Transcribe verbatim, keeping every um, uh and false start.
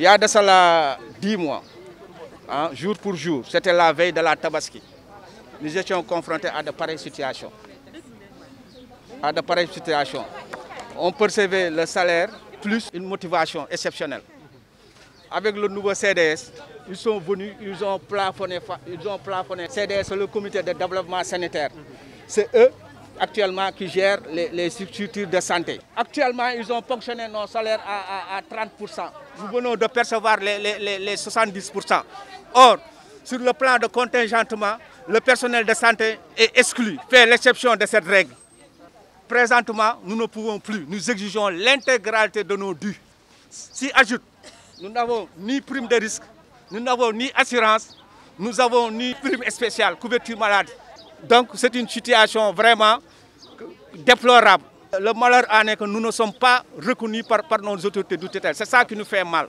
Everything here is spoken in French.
il y a de cela dix mois, hein, jour pour jour, c'était la veille de la Tabaski. Nous étions confrontés à de pareilles situations. À de pareilles situations. On percevait le salaire plus une motivation exceptionnelle. Avec le nouveau C D S, ils sont venus, ils ont plafonné. Ils ont plafonné. C D S, le comité de développement sanitaire, c'est eux actuellement qui gèrent les, les structures de santé. Actuellement, ils ont ponctionné nos salaires à, à, à trente pour cent. Nous venons de percevoir les, les, les soixante-dix pour cent. Or, sur le plan de contingentement, le personnel de santé est exclu, fait l'exception de cette règle. Présentement, nous ne pouvons plus. Nous exigeons l'intégralité de nos dus. S'y ajoute, nous n'avons ni prime de risque, nous n'avons ni assurance, nous n'avons ni prime spéciale, couverture maladie. Donc c'est une situation vraiment déplorable. Le malheur en est que nous ne sommes pas reconnus par, par nos autorités de tutelle. C'est ça qui nous fait mal.